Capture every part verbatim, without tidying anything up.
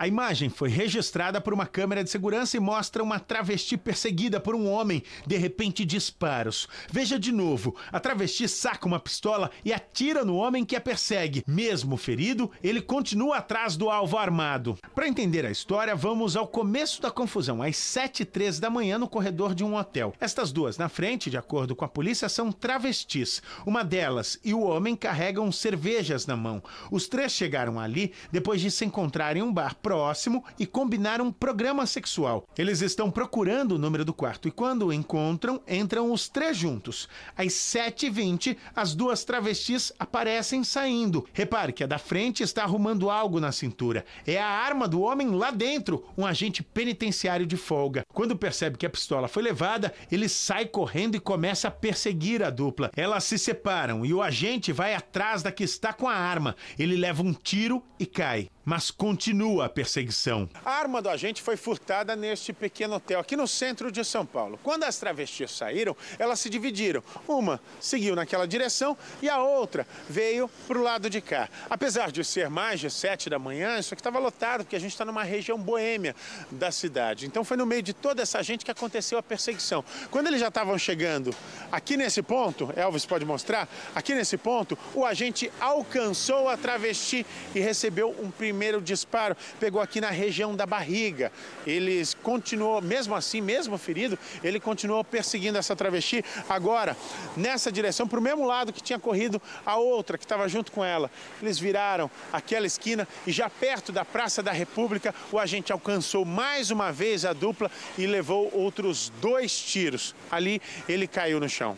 A imagem foi registrada por uma câmera de segurança e mostra uma travesti perseguida por um homem. De repente, disparos. Veja de novo. A travesti saca uma pistola e atira no homem que a persegue. Mesmo ferido, ele continua atrás do alvo armado. Para entender a história, vamos ao começo da confusão, às sete e três da manhã, no corredor de um hotel. Estas duas na frente, de acordo com a polícia, são travestis. Uma delas e o homem carregam cervejas na mão. Os três chegaram ali depois de se encontrarem em um bar próximo e combinar um programa sexual. Eles estão procurando o número do quarto e quando o encontram, entram os três juntos. Às sete e vinte, as duas travestis aparecem saindo. Repare que a da frente está arrumando algo na cintura. É a arma do homem lá dentro, um agente penitenciário de folga. Quando percebe que a pistola foi levada, ele sai correndo e começa a perseguir a dupla. Elas se separam e o agente vai atrás da que está com a arma. Ele leva um tiro e cai. Mas continua a perseguição. A arma do agente foi furtada neste pequeno hotel, aqui no centro de São Paulo. Quando as travestis saíram, elas se dividiram. Uma seguiu naquela direção e a outra veio para o lado de cá. Apesar de ser mais de sete da manhã, isso aqui estava lotado, porque a gente está numa região boêmia da cidade. Então foi no meio de toda essa gente que aconteceu a perseguição. Quando eles já estavam chegando aqui nesse ponto, Elvis pode mostrar, aqui nesse ponto, o agente alcançou a travesti e recebeu um primeiro primeiro disparo, pegou aqui na região da barriga. Ele continuou, mesmo assim, mesmo ferido, ele continuou perseguindo essa travesti agora, nessa direção, para o mesmo lado que tinha corrido a outra, que estava junto com ela. Eles viraram aquela esquina e já perto da Praça da República, o agente alcançou mais uma vez a dupla e levou outros dois tiros. Ali, ele caiu no chão.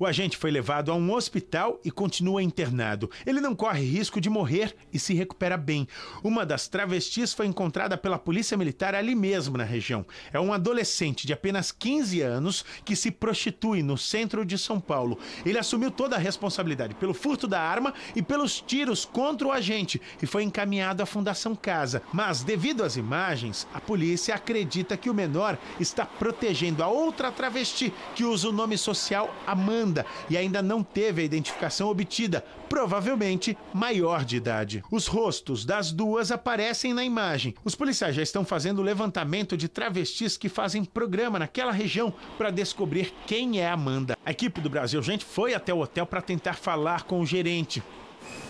O agente foi levado a um hospital e continua internado. Ele não corre risco de morrer e se recupera bem. Uma das travestis foi encontrada pela polícia militar ali mesmo na região. É um adolescente de apenas quinze anos que se prostitui no centro de São Paulo. Ele assumiu toda a responsabilidade pelo furto da arma e pelos tiros contra o agente e foi encaminhado à Fundação Casa. Mas, devido às imagens, a polícia acredita que o menor está protegendo a outra travesti que usa o nome social Amanda. E ainda não teve a identificação obtida, provavelmente maior de idade. Os rostos das duas aparecem na imagem. Os policiais já estão fazendo o levantamento de travestis que fazem programa naquela região para descobrir quem é Amanda. A equipe do Brasil, gente, foi até o hotel para tentar falar com o gerente.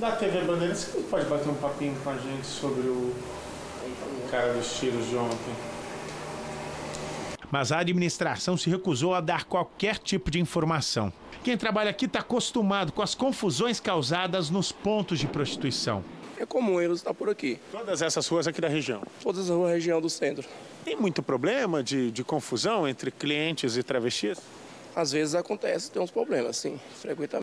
Da T V Bandeirantes, você pode bater um papinho com a gente sobre o cara dos tiros de ontem? Mas a administração se recusou a dar qualquer tipo de informação. Quem trabalha aqui está acostumado com as confusões causadas nos pontos de prostituição. É comum erros estar por aqui. Todas essas ruas aqui da região? Todas as ruas da região do centro. Tem muito problema de, de confusão entre clientes e travestis? Às vezes acontece, tem uns problemas, sim, frequentemente.